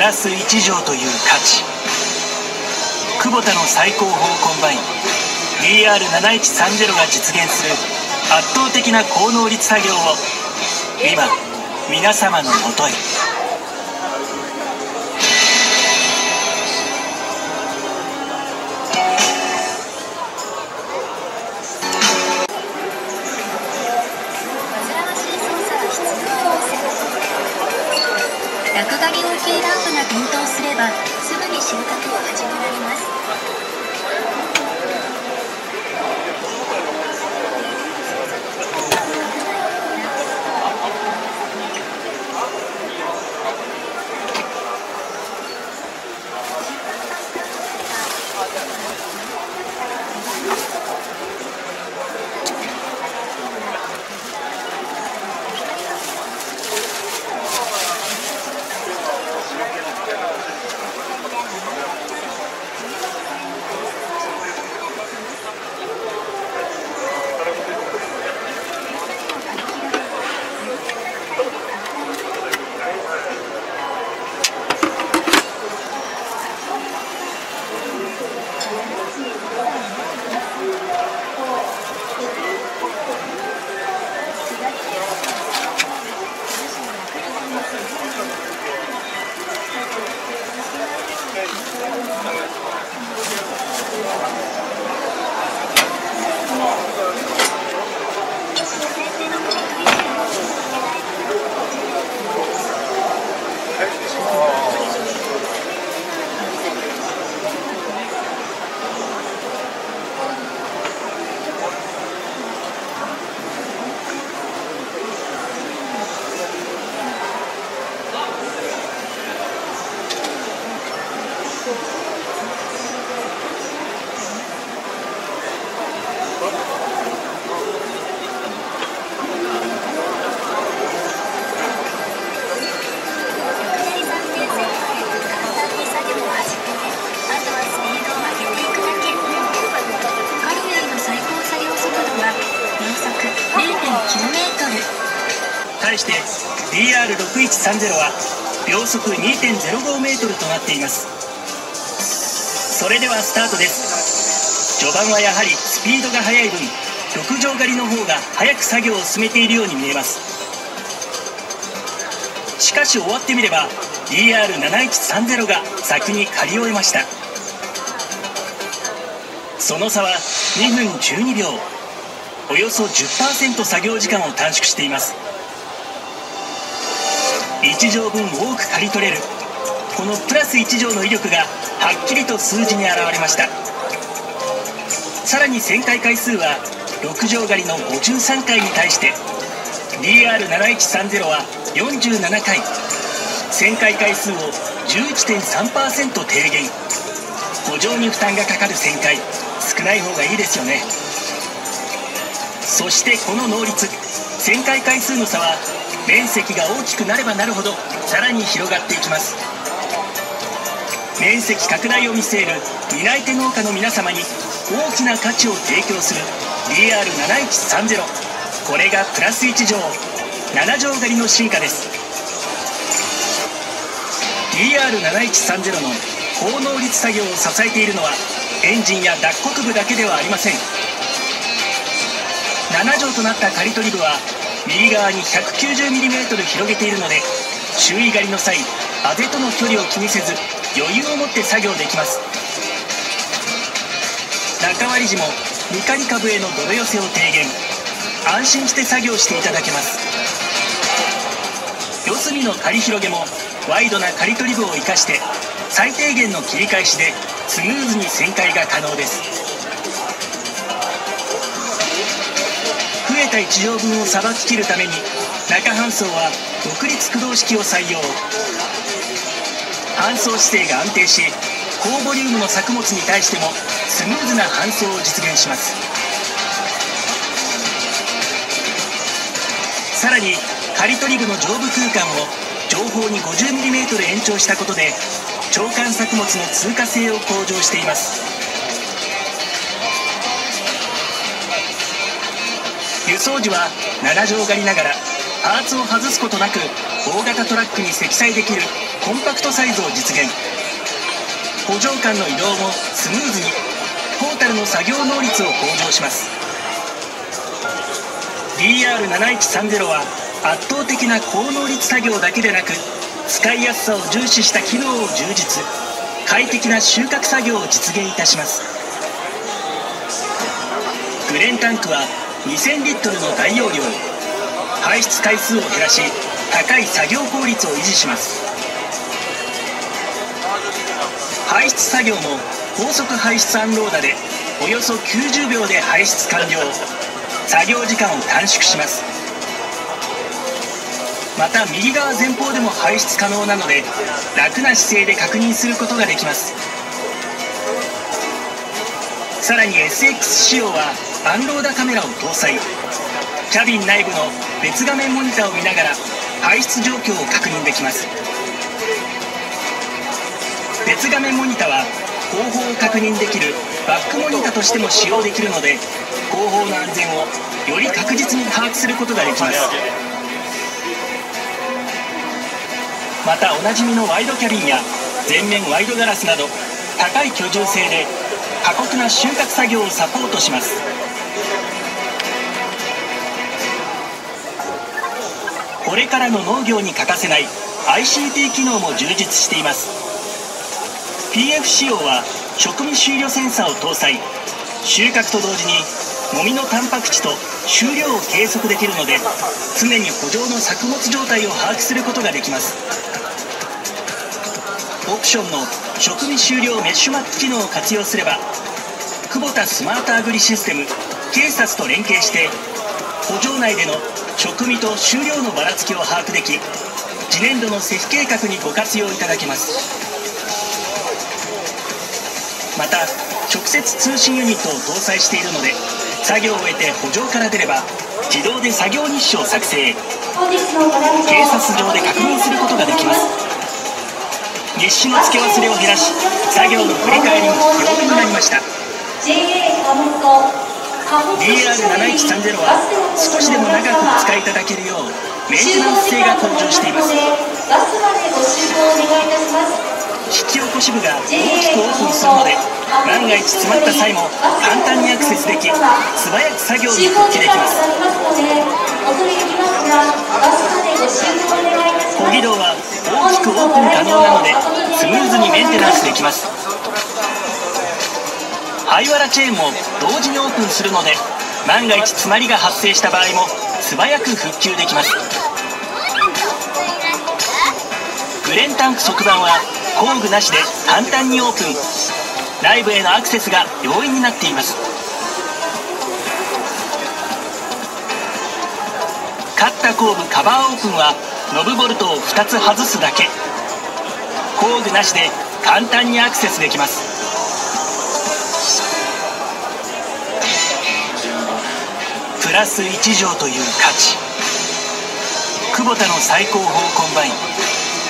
ラス1乗という価値。クボタの最高峰コンバイン DR7130 が実現する圧倒的な高能率作業を今皆様のもとへ。角刈り音系ランプが点灯すればすぐに収穫を始められます。対して DR6130 は秒速 2.05 メートルとなっています。それではスタートです。序盤はやはりスピードが速い分、6畳狩りの方が早く作業を進めているように見えます。しかし終わってみれば DR7130 が先に刈り終えました。その差は2分12秒、およそ 10% 作業時間を短縮しています。1畳分多く刈り取れるこのプラス1畳の威力がはっきりと数字に現れました。さらに旋回回数は6畳狩りの53回に対して DR7130 は47回、旋回回数を 11.3% 低減。補助に負担がかかる旋回、少ない方がいいですよね。そしてこの能率、旋回回数の差は面積が大きくなればなるほどさらに広がっていきます。面積拡大を見据える担い手農家の皆様に大きな価値を提供する DR7130、 これがプラス1畳7畳狩りの進化です。 DR7130 の高能率作業を支えているのはエンジンや脱穀部だけではありません。7畳となった刈り取り部は右側に 190mm 広げているので、周囲狩りの際あぜとの距離を気にせず余裕を持って作業できます。中割り時も未刈り株への泥寄せを低減、安心して作業していただけます。四隅の刈り広げもワイドな刈り取り部を生かして最低限の切り返しでスムーズに旋回が可能です。増えた1畳分をさばききるために中搬送は独立駆動式を採用。搬送姿勢が安定し、高ボリュームの作物に対してもスムーズな搬送を実現します。さらに刈り取り部の上部空間を上方に 50mm 延長したことで長管作物の通過性を向上しています。輸送時は7畳狩りながらパーツを外すことなく大型トラックに積載できるコンパクトサイズを実現。補助官の移動もスムーズに、トータルの作業能率を向上します。 DR7130 は圧倒的な高能率作業だけでなく、使いやすさを重視した機能を充実、快適な収穫作業を実現いたします。グレンタンクは2000リットルの大容量、排出回数を減らし高い作業効率を維持します。排出作業も高速排出アンローダでおよそ90秒で排出完了、作業時間を短縮します。また右側前方でも排出可能なので、楽な姿勢で確認することができます。さらに SX 仕様はアンローダカメラを搭載、キャビン内部の別画面モニターを見ながら排出状況を確認できます。別画面モニタは後方を確認できるバックモニタとしても使用できるので、後方の安全をより確実に把握することができます。またおなじみのワイドキャビンや前面ワイドガラスなど、高い居住性で過酷な収穫作業をサポートします。これからの農業に欠かせない ICT 機能も充実しています。 PF 仕様は食味終了センサーを搭載、収穫と同時にもみのタンパク質と収量を計測できるので、常に圃場の作物状態を把握することができます。オプションの食味終了メッシュマップ機能を活用すれば、久保田スマートアグリシステム警察と連携して圃場内での食味と収量のばらつきを把握でき、次年度の施肥計画にご活用いただけます。また直接通信ユニットを搭載しているので、作業を終えて圃場から出れば自動で作業日誌を作成、警察上で確認することができます。日誌の付け忘れを減らし、作業の振り返りも豊富になりました。 DR7130 は少しでも長くお使いいただけるようメンテナンス性が向上しています。引き起こし部が大きくオープンするので、万が一詰まった際も簡単にアクセスでき、素早く作業に復帰できます。小技道は大きくオープン可能なので、スムーズにメンテナンスできます。ハイワラチェーンも同時にオープンするので、万が一詰まりが発生した場合も素早く復旧できます。グレンタンク側板は工具なしで簡単にオープン、内部へのアクセスが容易になっています。カッタ後部カバーオープンはノブボルトを2つ外すだけ、工具なしで簡単にアクセスできます。プラス1畳という価値、久保田の最高峰コンバイン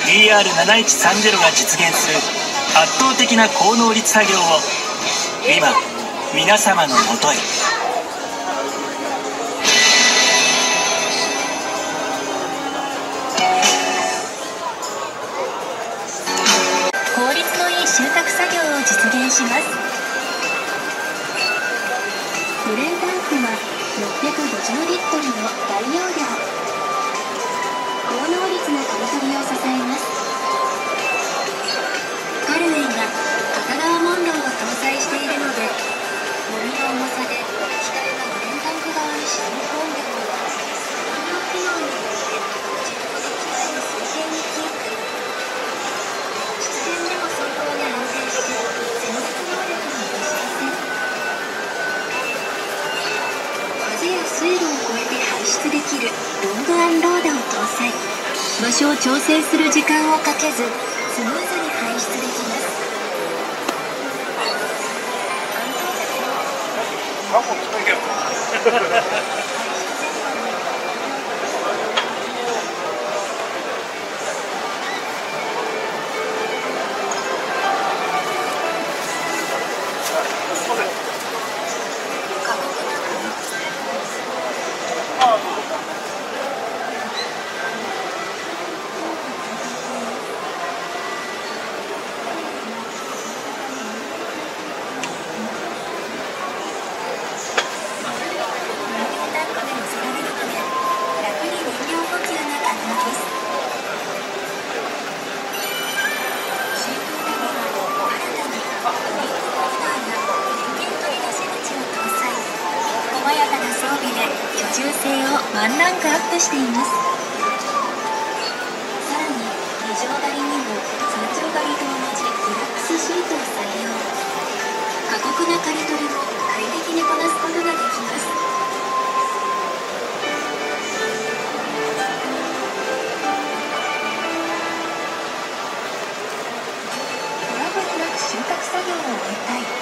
DR7130 が実現する圧倒的な高能率作業を今皆様のもとへ。収穫作業を実現します。グレンタンクは650リットルの大容量、高能率な刈り取りを支えます。カルメンが片側モンローを搭載しているので、ゴミの重さで光がグレンタンク側に沈み込んでも産業機能によって自動的な水平にキープ、水路を越えて排出できるロードアンローダーを搭載、場所を調整する時間をかけずスムーズに排出できます。びで居住性をワンランクアップしています。さらに2畳狩りにも3畳狩りと同じリラックスシートを採用。過酷な刈り取りも快適にこなすことができます。ほらほら収穫作業を終えたい。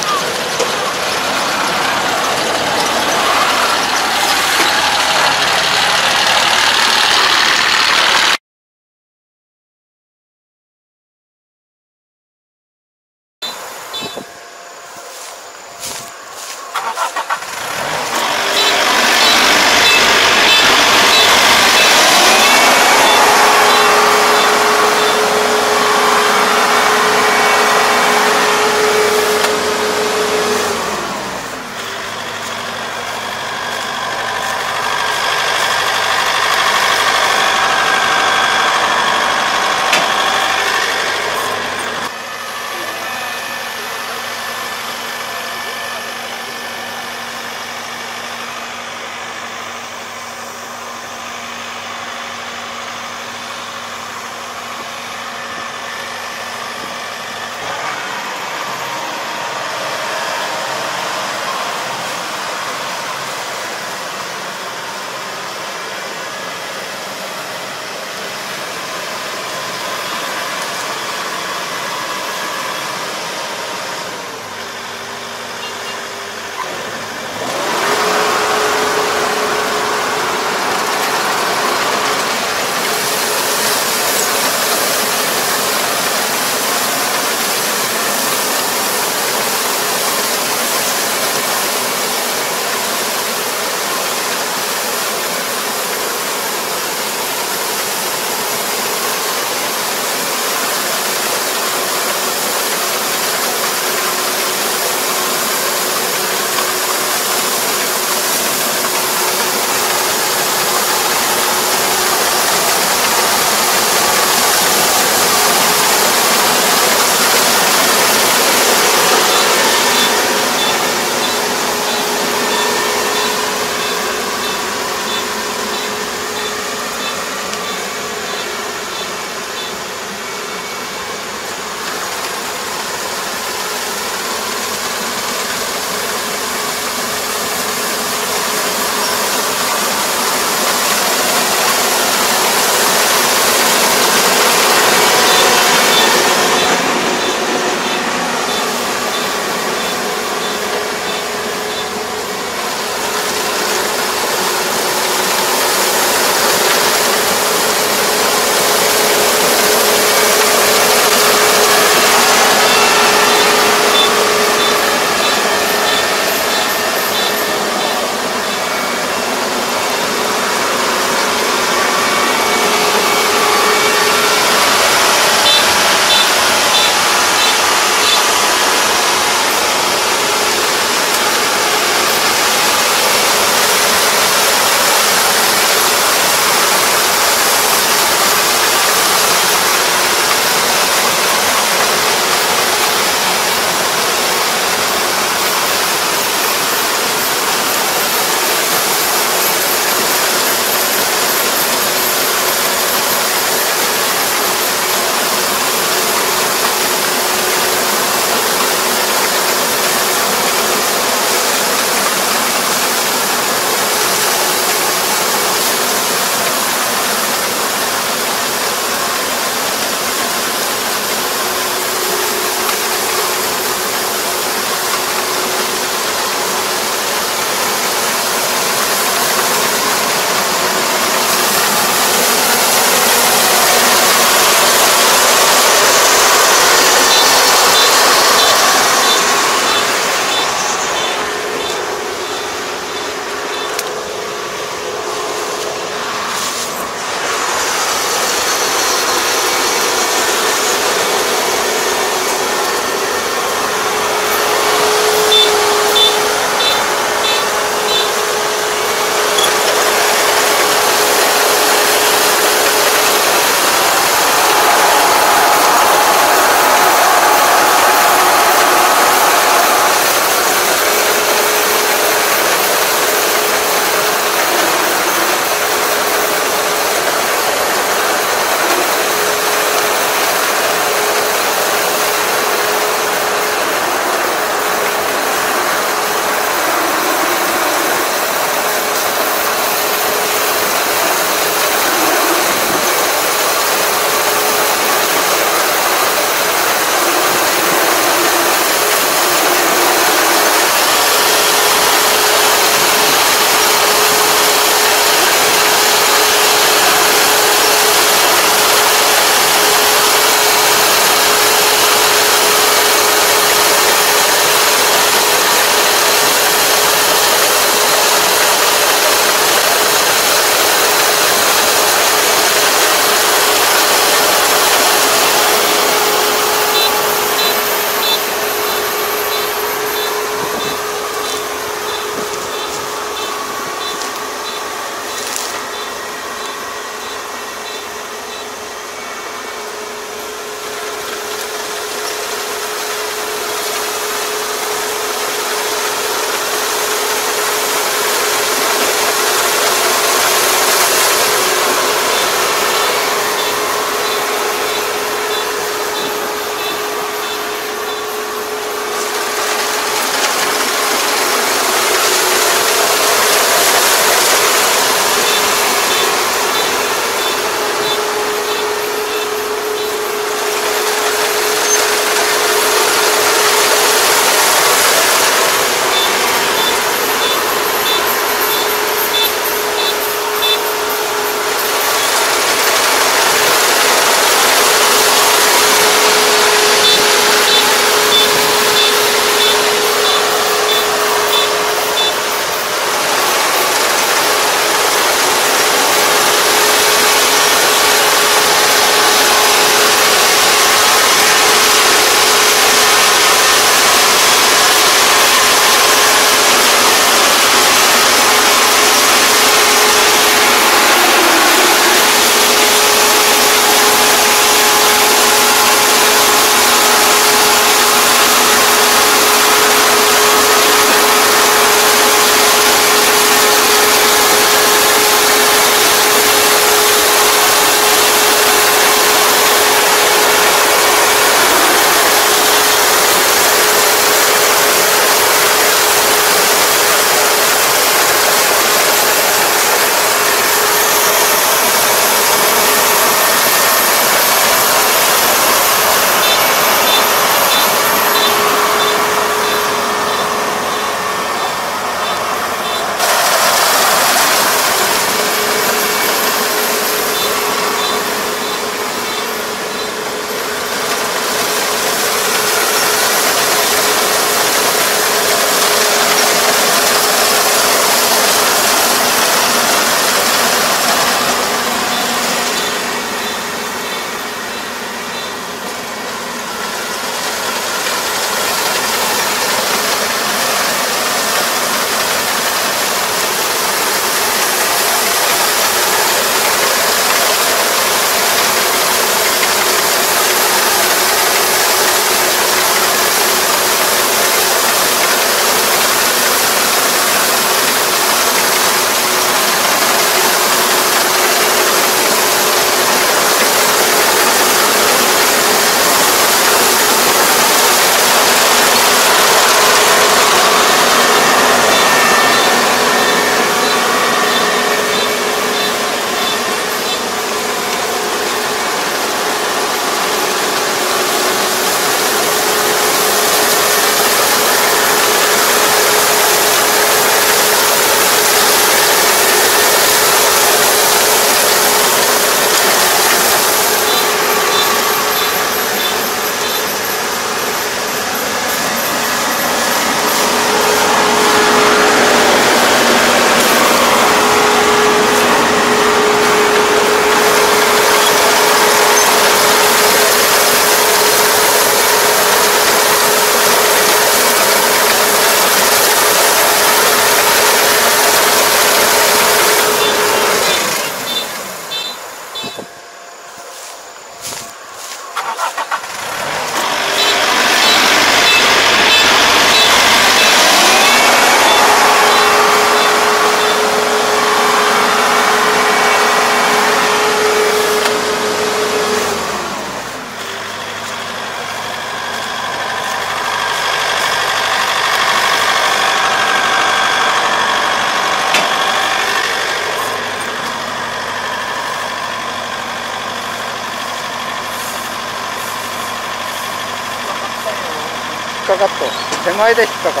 かった、手前で引っかかった。